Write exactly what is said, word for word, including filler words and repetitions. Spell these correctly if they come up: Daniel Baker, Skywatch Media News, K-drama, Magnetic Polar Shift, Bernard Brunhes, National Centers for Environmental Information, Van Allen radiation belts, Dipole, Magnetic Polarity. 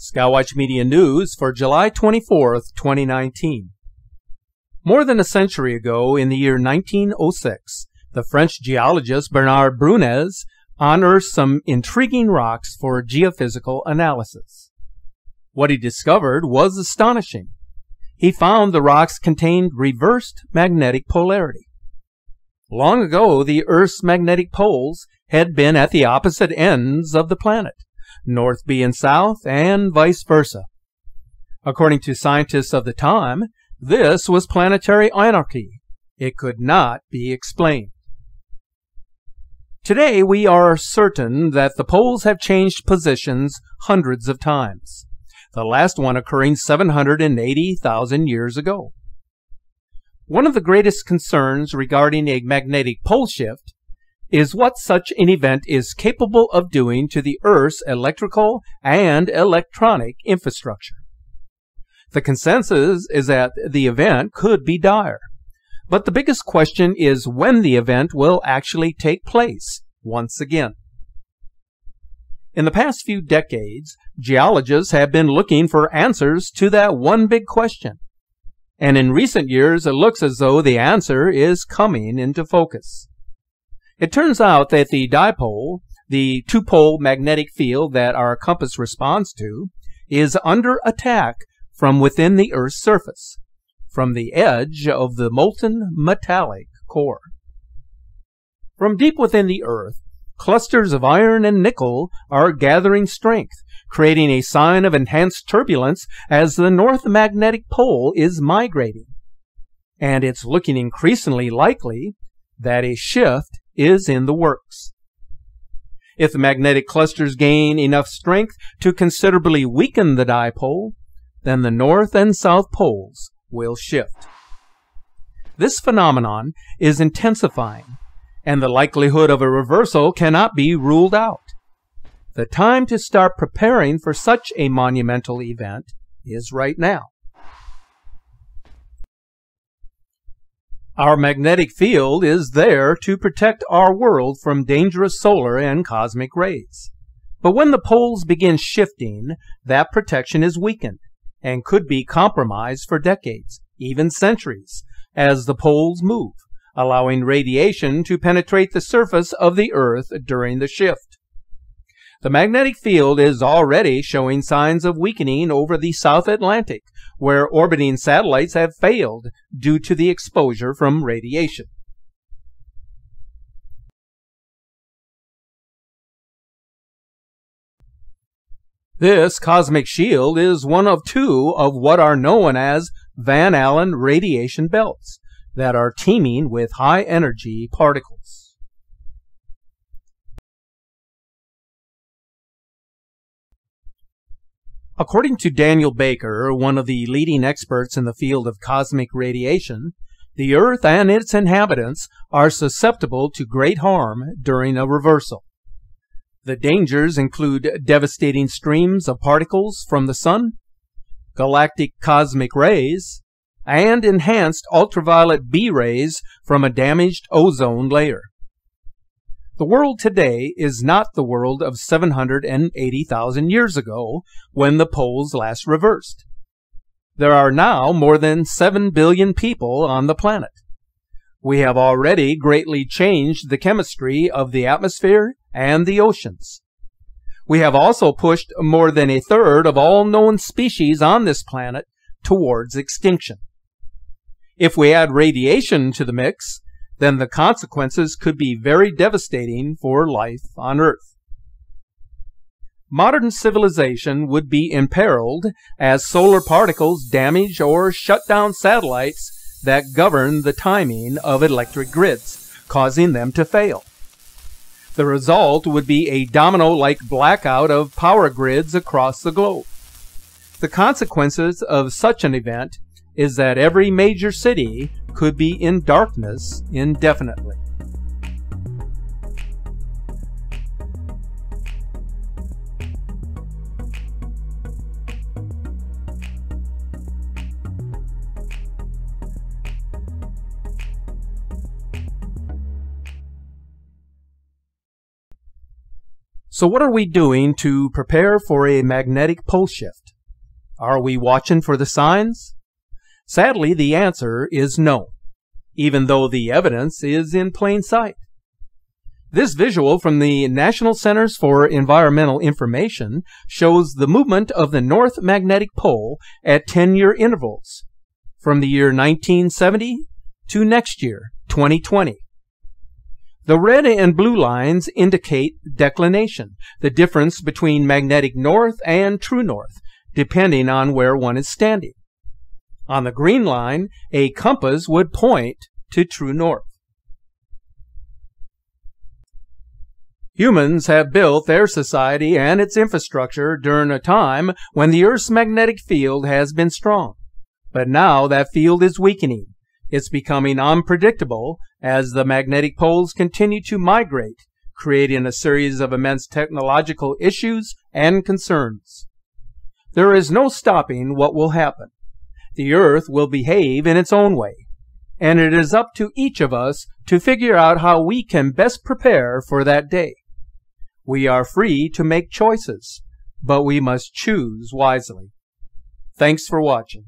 Skywatch Media News for July twenty-fourth, twenty nineteen. More than a century ago, in the year nineteen oh six, the French geologist Bernard Brunhes unearthed some intriguing rocks for geophysical analysis. What he discovered was astonishing. He found the rocks contained reversed magnetic polarity. Long ago, the Earth's magnetic poles had been at the opposite ends of the planet, north being south and vice versa. According to scientists of the time, this was planetary anarchy. It could not be explained. Today, we are certain that the poles have changed positions hundreds of times, the last one occurring seven hundred eighty thousand years ago. One of the greatest concerns regarding a magnetic pole shift is what such an event is capable of doing to the Earth's electrical and electronic infrastructure. The consensus is that the event could be dire, but the biggest question is when the event will actually take place once again. In the past few decades, geologists have been looking for answers to that one big question, and in recent years it looks as though the answer is coming into focus. It turns out that the dipole, the two-pole magnetic field that our compass responds to, is under attack from within the Earth's surface, from the edge of the molten metallic core. From deep within the Earth, clusters of iron and nickel are gathering strength, creating a sign of enhanced turbulence as the north magnetic pole is migrating. And it's looking increasingly likely that a shift is in the works. If the magnetic clusters gain enough strength to considerably weaken the dipole, then the north and south poles will shift. This phenomenon is intensifying, and the likelihood of a reversal cannot be ruled out. The time to start preparing for such a monumental event is right now. Our magnetic field is there to protect our world from dangerous solar and cosmic rays. But when the poles begin shifting, that protection is weakened and could be compromised for decades, even centuries, as the poles move, allowing radiation to penetrate the surface of the Earth during the shift. The magnetic field is already showing signs of weakening over the South Atlantic, where orbiting satellites have failed due to the exposure from radiation. This cosmic shield is one of two of what are known as Van Allen radiation belts that are teeming with high-energy particles. According to Daniel Baker, one of the leading experts in the field of cosmic radiation, the Earth and its inhabitants are susceptible to great harm during a reversal. The dangers include devastating streams of particles from the Sun, galactic cosmic rays, and enhanced ultraviolet B rays from a damaged ozone layer. The world today is not the world of seven hundred eighty thousand years ago when the poles last reversed. There are now more than seven billion people on the planet. We have already greatly changed the chemistry of the atmosphere and the oceans. We have also pushed more than a third of all known species on this planet towards extinction. If we add radiation to the mix, then the consequences could be very devastating for life on Earth. Modern civilization would be imperiled as solar particles damage or shut down satellites that govern the timing of electric grids, causing them to fail. The result would be a domino-like blackout of power grids across the globe. The consequences of such an event is that every major city could be in darkness indefinitely. So what are we doing to prepare for a magnetic pole shift? Are we watching for the signs? Sadly, the answer is no, even though the evidence is in plain sight. This visual from the National Centers for Environmental Information shows the movement of the North Magnetic Pole at ten-year intervals, from the year nineteen seventy to next year, twenty twenty. The red and blue lines indicate declination, the difference between magnetic north and true north, depending on where one is standing. On the green line, a compass would point to true north. Humans have built their society and its infrastructure during a time when the Earth's magnetic field has been strong. But now that field is weakening. It's becoming unpredictable as the magnetic poles continue to migrate, creating a series of immense technological issues and concerns. There is no stopping what will happen. The Earth will behave in its own way, and it is up to each of us to figure out how we can best prepare for that day. We are free to make choices, but we must choose wisely. Thanks for watching.